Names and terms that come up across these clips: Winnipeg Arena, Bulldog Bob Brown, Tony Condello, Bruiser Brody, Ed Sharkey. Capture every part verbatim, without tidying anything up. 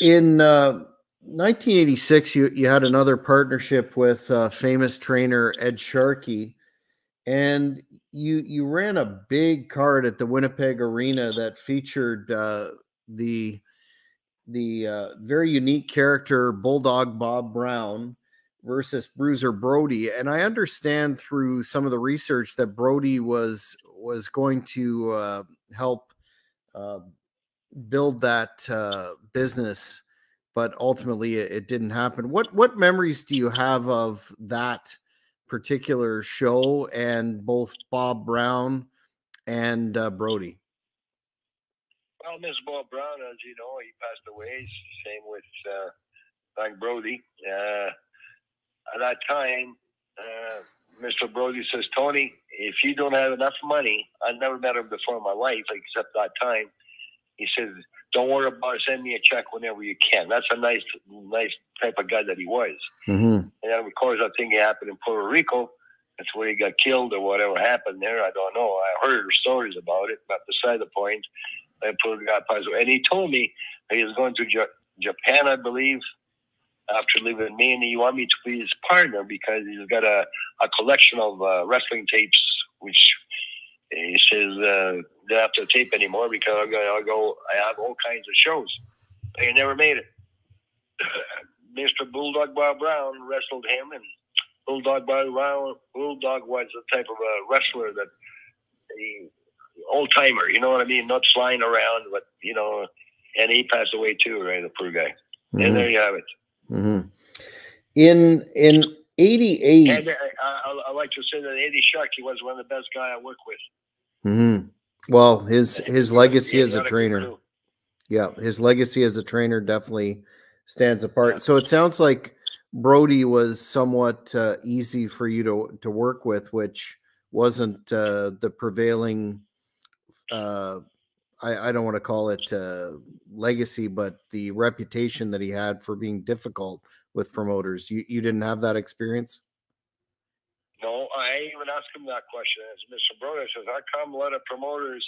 In uh, nineteen eighty-six, you, you had another partnership with uh, famous trainer Ed Sharkey, and you you ran a big card at the Winnipeg Arena that featured uh, the the uh, very unique character Bulldog Bob Brown versus Bruiser Brody. And I understand through some of the research that Brody was was going to uh, help uh, build that uh, business, but ultimately it, it didn't happen. What what memories do you have of that particular show and both Bob Brown and uh, Brody? Well, Mister Bob Brown, as you know, he passed away. Same with uh, Frank Brody. Uh, At that time, uh, Mister Brody says, "Tony, if you don't have enough money," I've never met him before in my life except that time. He says, "Don't worry about it. Send me a check whenever you can." That's a nice, nice type of guy that he was. Mm-hmm. And then, of course, I think it happened in Puerto Rico. That's where he got killed or whatever happened there. I don't know. I heard stories about it, but beside the point, I put a guy puzzle. And he told me that he was going to J Japan, I believe, after leaving me, and he wanted me to be his partner because he's got a, a collection of uh, wrestling tapes, which he says uh, they don't have to tape anymore because I'll go, I'll go, I have all kinds of shows. But he never made it. Mister Bulldog Bob Brown wrestled him, and Bulldog Bob Brown, Bulldog was the type of a wrestler that he, old timer, you know what I mean? Not flying around, but you know, and he passed away too, right? The poor guy. Mm-hmm. And there you have it. Mm-hmm. In in eighty-eight, and, uh, I, I like to say that Eddie Sharkey was one of the best guys I worked with. Mm-hmm. Well, his his legacy as a trainer, yeah, his legacy as a trainer definitely stands apart. Yeah. So it sounds like Brody was somewhat uh, easy for you to to work with, which wasn't uh, the prevailing. Uh, I, I don't want to call it uh, legacy, but the reputation that he had for being difficult with promoters. You, you didn't have that experience? No, I even asked him that question. As Mister Brody says, how come a lot of promoters,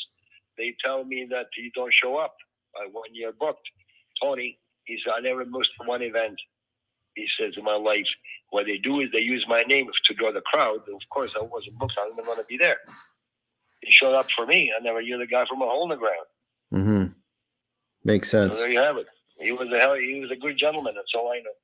they tell me that you don't show up when you're booked? Tony, he said, I never missed one event, he says, in my life. What they do is they use my name to draw the crowd. Of course, I wasn't booked. I didn't want to be there. He showed up for me. I never knew the guy from a hole in the ground. Mm-hmm. Makes sense. So there you have it. He was a hell. He was a good gentleman. That's all I know.